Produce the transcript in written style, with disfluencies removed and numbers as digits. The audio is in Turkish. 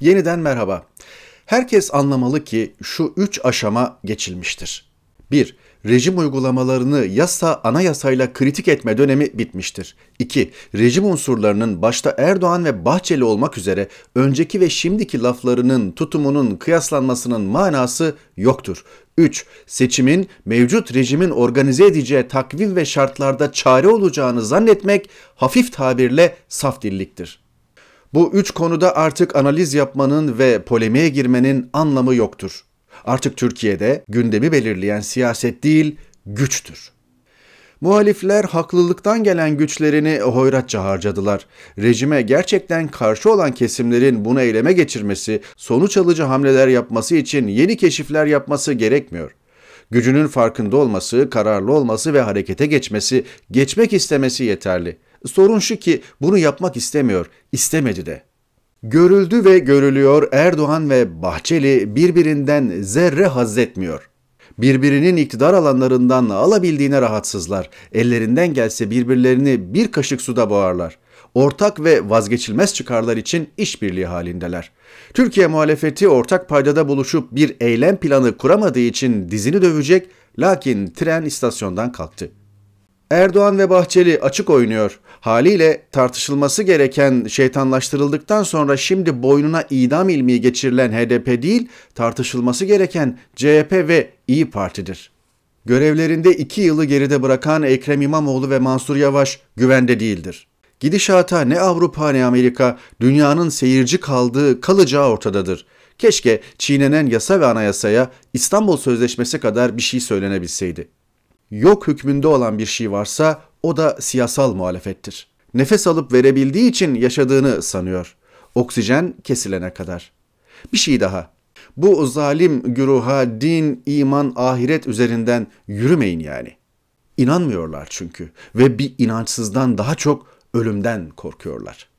Yeniden merhaba. Herkes anlamalı ki şu üç aşama geçilmiştir. 1- Rejim uygulamalarını anayasayla kritik etme dönemi bitmiştir. 2- Rejim unsurlarının başta Erdoğan ve Bahçeli olmak üzere önceki ve şimdiki laflarının, tutumunun kıyaslanmasının manası yoktur. 3- Seçimin mevcut rejimin organize edeceği takvim ve şartlarda çare olacağını zannetmek hafif tabirle saf dilliktir. Bu üç konuda artık analiz yapmanın ve polemiğe girmenin anlamı yoktur. Artık Türkiye'de gündemi belirleyen siyaset değil, güçtür. Muhalifler haklılıktan gelen güçlerini hoyratça harcadılar. Rejime gerçekten karşı olan kesimlerin bunu eyleme geçirmesi, sonuç alıcı hamleler yapması için yeni keşifler yapması gerekmiyor. Gücünün farkında olması, kararlı olması ve harekete geçmesi, geçmek istemesi yeterli. Sorun şu ki bunu yapmak istemiyor, istemedi de. Görüldü ve görülüyor, Erdoğan ve Bahçeli birbirinden zerre haz etmiyor. Birbirinin iktidar alanlarından alabildiğine rahatsızlar. Ellerinden gelse birbirlerini bir kaşık suda boğarlar. Ortak ve vazgeçilmez çıkarlar için işbirliği halindeler. Türkiye muhalefeti ortak paydada buluşup bir eylem planı kuramadığı için dizini dövecek, lakin tren istasyondan kalktı. Erdoğan ve Bahçeli açık oynuyor. Haliyle tartışılması gereken şeytanlaştırıldıktan sonra şimdi boynuna idam ilmiği geçirilen HDP değil, tartışılması gereken CHP ve İYİ Parti'dir. Görevlerinde 2 yılı geride bırakan Ekrem İmamoğlu ve Mansur Yavaş güvende değildir. Gidişata ne Avrupa ne Amerika, dünyanın seyirci kaldığı kalacağı ortadadır. Keşke çiğnenen yasa ve anayasaya İstanbul Sözleşmesi kadar bir şey söylenebilseydi. Yok hükmünde olan bir şey varsa o da siyasal muhalefettir. Nefes alıp verebildiği için yaşadığını sanıyor. Oksijen kesilene kadar. Bir şey daha. Bu zalim güruha din, iman, ahiret üzerinden yürümeyin yani. İnanmıyorlar çünkü ve bir inançsızdan daha çok ölümden korkuyorlar.